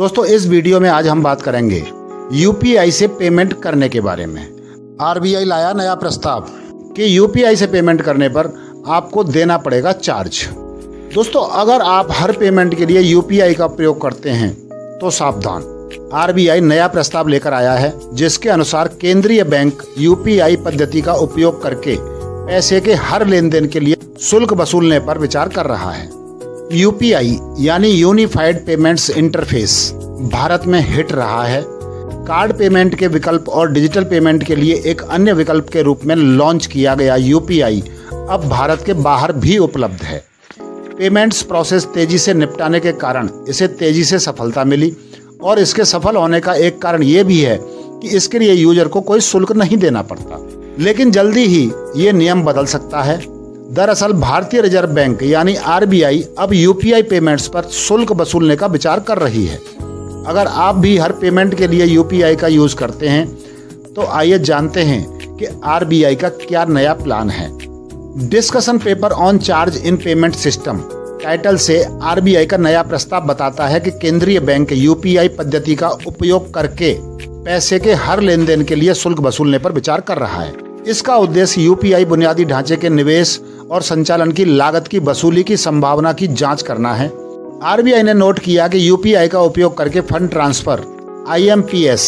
दोस्तों इस वीडियो में आज हम बात करेंगे यूपीआई से पेमेंट करने के बारे में। आरबीआई लाया नया प्रस्ताव कि यूपीआई से पेमेंट करने पर आपको देना पड़ेगा चार्ज। दोस्तों अगर आप हर पेमेंट के लिए यूपीआई का प्रयोग करते हैं तो सावधान, आरबीआई नया प्रस्ताव लेकर आया है जिसके अनुसार केंद्रीय बैंक यूपीआई पद्धति का उपयोग करके पैसे के हर लेन देन के लिए शुल्क वसूलने पर विचार कर रहा है। यूपीआई यानी यूनिफाइड पेमेंट्स इंटरफेस भारत में हिट रहा है। कार्ड पेमेंट के विकल्प और डिजिटल पेमेंट के लिए एक अन्य विकल्प के रूप में लॉन्च किया गया यूपीआई अब भारत के बाहर भी उपलब्ध है। पेमेंट्स प्रोसेस तेजी से निपटाने के कारण इसे तेजी से सफलता मिली और इसके सफल होने का एक कारण ये भी है कि इसके लिए यूजर को कोई शुल्क नहीं देना पड़ता। लेकिन जल्दी ही ये नियम बदल सकता है। दरअसल भारतीय रिजर्व बैंक यानी आरबीआई अब यूपीआई पेमेंट्स पर शुल्क वसूलने का विचार कर रही है। अगर आप भी हर पेमेंट के लिए यूपीआई का यूज करते हैं तो आइए जानते हैं कि आरबीआई का क्या नया प्लान है। Discussion paper on charge in payment system title से आरबीआई का नया प्रस्ताव बताता है कि केंद्रीय बैंक यूपीआई पद्धति का उपयोग करके पैसे के हर लेन देन के लिए शुल्क वसूलने पर विचार कर रहा है। इसका उद्देश्य यूपीआई बुनियादी ढांचे के निवेश और संचालन की लागत की वसूली की संभावना की जांच करना है। आरबीआई ने नोट किया कि यूपीआई का उपयोग करके फंड ट्रांसफर IMPS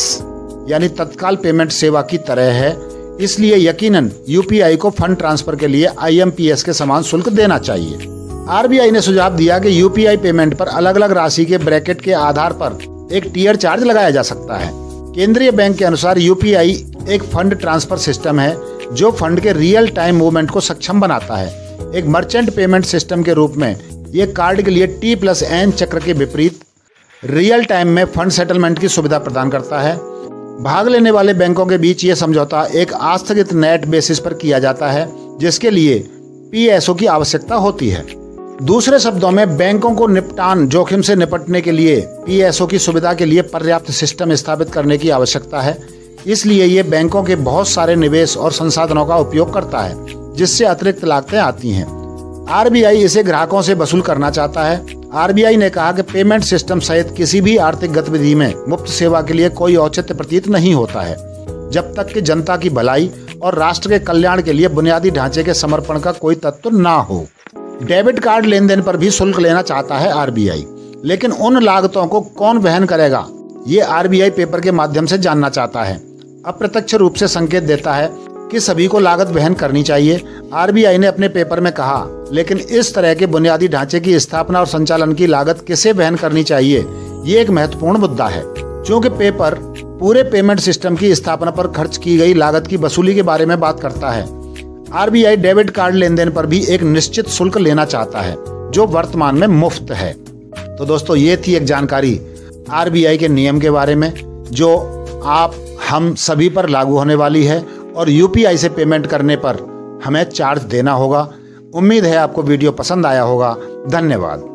यानी तत्काल पेमेंट सेवा की तरह है, इसलिए यकीनन यूपीआई को फंड ट्रांसफर के लिए IMPS के समान शुल्क देना चाहिए। आरबीआई ने सुझाव दिया कि यूपीआई पेमेंट पर अलग अलग राशि के ब्रैकेट के आधार पर एक टियर चार्ज लगाया जा सकता है। केंद्रीय बैंक के अनुसार यूपीआई एक फंड ट्रांसफर सिस्टम है जो फंड के रियल टाइम मूवमेंट को सक्षम बनाता है। एक मर्चेंट पेमेंट सिस्टम के रूप में ये कार्ड के लिए T+N चक्र के विपरीत रियल टाइम में फंड सेटलमेंट की सुविधा प्रदान करता है। भाग लेने वाले बैंकों के बीच ये समझौता एक आस्थगित नेट बेसिस पर किया जाता है जिसके लिए PSO की आवश्यकता होती है। दूसरे शब्दों में बैंकों को निपटान जोखिम से निपटने के लिए PSO की सुविधा के लिए पर्याप्त सिस्टम स्थापित करने की आवश्यकता है। इसलिए ये बैंकों के बहुत सारे निवेश और संसाधनों का उपयोग करता है जिससे अतिरिक्त लागतें आती हैं। आरबीआई इसे ग्राहकों से वसूल करना चाहता है। आरबीआई ने कहा कि पेमेंट सिस्टम सहित किसी भी आर्थिक गतिविधि में मुफ्त सेवा के लिए कोई औचित्य प्रतीत नहीं होता है जब तक कि जनता की भलाई और राष्ट्र के कल्याण के लिए बुनियादी ढांचे के समर्पण का कोई तत्व ना हो। डेबिट कार्ड लेन देन पर भी शुल्क लेना चाहता है आरबीआई, लेकिन उन लागतों को कौन वहन करेगा ये आरबीआई पेपर के माध्यम से जानना चाहता है। अप्रत्यक्ष रूप से संकेत देता है कि सभी को लागत वहन करनी चाहिए, आरबीआई ने अपने पेपर में कहा। लेकिन इस तरह के बुनियादी ढांचे की स्थापना और संचालन की लागत किसे वहन करनी चाहिए ये एक महत्वपूर्ण मुद्दा है। क्योंकि पेपर पूरे पेमेंट सिस्टम की स्थापना पर खर्च की गई लागत की वसूली के बारे में बात करता है। आरबीआई डेबिट कार्ड लेन देन पर भी एक निश्चित शुल्क लेना चाहता है जो वर्तमान में मुफ्त है। तो दोस्तों ये थी एक जानकारी आरबीआई के नियम के बारे में जो आप हम सभी पर लागू होने वाली है और यूपीआई से पेमेंट करने पर हमें चार्ज देना होगा। उम्मीद है आपको वीडियो पसंद आया होगा। धन्यवाद।